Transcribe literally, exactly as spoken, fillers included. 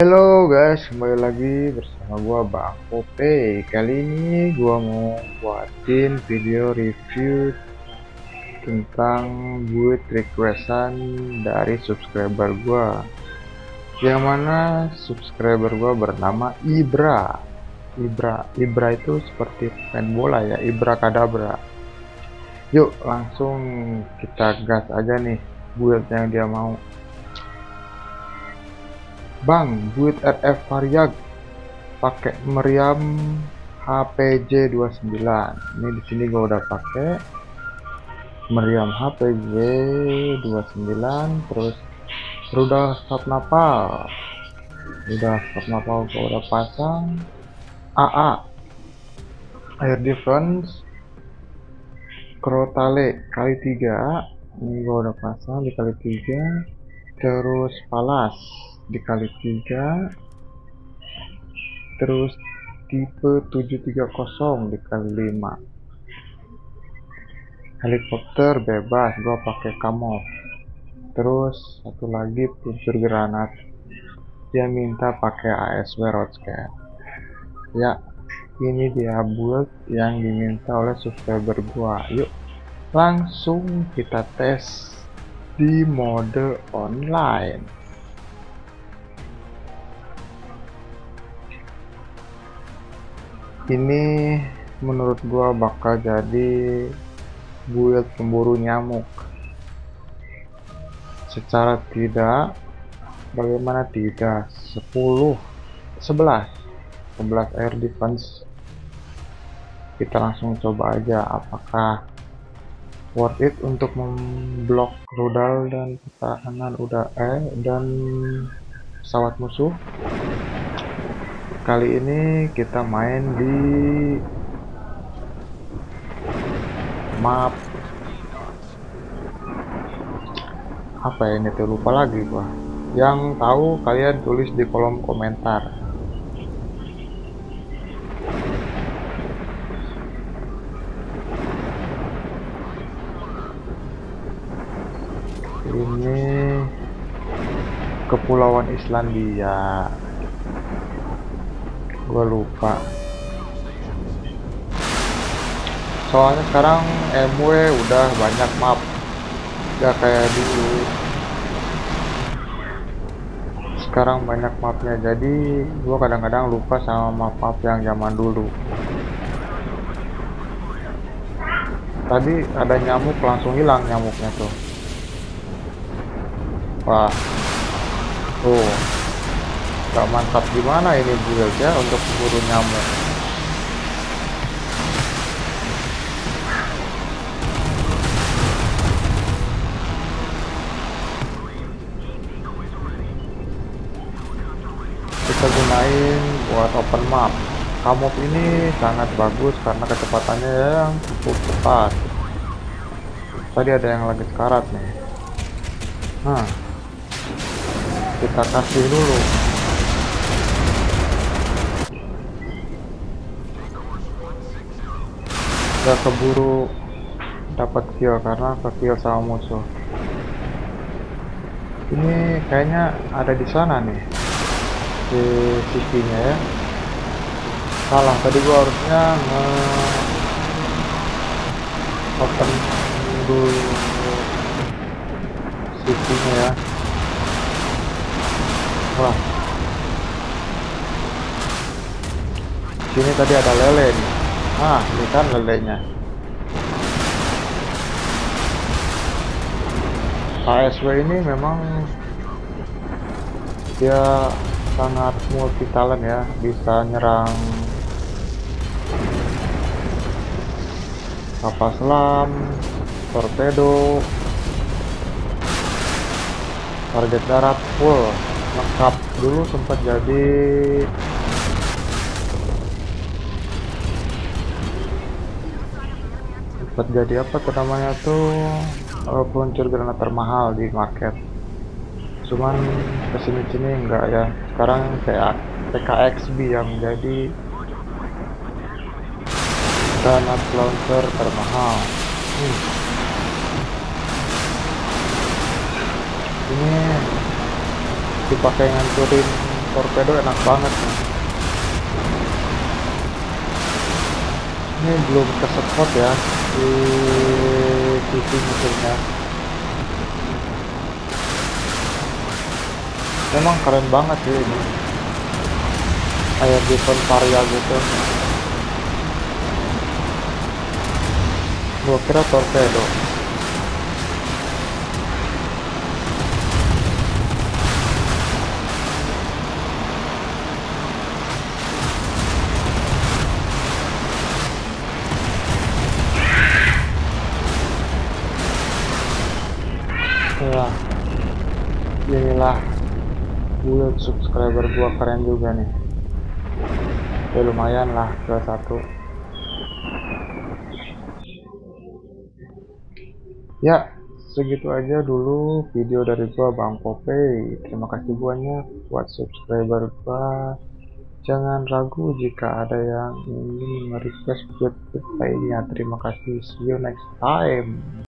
Halo guys, kembali lagi bersama gua Bang Popay. Kali ini gua mau buatin video review tentang build requestan dari subscriber gua, yang mana subscriber gua bernama Ibra. Ibra Ibra itu seperti pemain bola ya, Ibra Kadabra. Yuk langsung kita gas aja nih build yang dia mau. Bang, build R F Varyag pakai meriam H P J dua puluh sembilan. Ini di sini gua udah pakai meriam H P J dua puluh sembilan, terus rudal satnapal. Udah satnapal gua udah pasang A A. Air defense krotale kali tiga. Ini gua udah pasang dikali tiga. Terus palas dikali tiga, terus tipe tujuh tiga nol dikali lima. Helikopter bebas gua pakai Kamov. Terus satu lagi peluncur granat, dia minta pakai A S W rod scan ya. Ini dia build yang diminta oleh subscriber gua. Yuk langsung kita tes di mode online. Ini menurut gua bakal jadi build pemburu nyamuk. Secara tidak, bagaimana tidak, sepuluh sebelas sebelas air defense. Kita langsung coba aja apakah worth it untuk memblok rudal dan pertahanan udara eh, dan pesawat musuh. Kali ini kita main di map apa ya, ini tuh lupa lagi gua. Yang tahu kalian tulis di kolom komentar. Ini Kepulauan Islandia. Gue lupa soalnya sekarang M W udah banyak map ya, kayak dulu sekarang banyak mapnya, jadi gue kadang-kadang lupa sama map-map yang zaman dulu. Tadi ada nyamuk, langsung hilang nyamuknya tuh. Wah tuh gak mantap gimana ini build-nya untuk pemburu nyamuk. Kita gunain buat open map. Kamov ini sangat bagus karena kecepatannya yang cukup cepat. Tadi ada yang lagi sekarat nih. Nah, kita kasih dulu. Gak keburu dapat kill karena ke kill sama musuh. Ini kayaknya ada di sana nih, di sisinya ya. Salah, tadi gua harusnya nge open dulu sisinya ya. Wah, sini tadi ada lele nih. Ah, ini kan lelenya. A S W ini memang dia sangat multi talent ya, bisa nyerang kapal selam, torpedo, target darat, full lengkap. Dulu sempat jadi jadi apa tuh namanya tuh uh, peluncur granat termahal di market, cuman kesini-sini enggak ya. Sekarang kayak P K X B yang jadi granat launcher termahal. hmm. Ini dipakai ngancurin Torpedo enak banget nih. Ini belum kesedot ya di T V mesinnya. Memang keren banget sih ini, kayak tipe Varyag gitu. Gua kira torpedo. Ya, inilah build subscriber gua, keren juga nih. Ya lumayan lah, dua puluh satu. Ya, segitu aja dulu video dari gua Bang Popay. Terima kasih banyak buat subscriber gua. Jangan ragu jika ada yang ingin merequest video lainnya. Terima kasih. See you next time.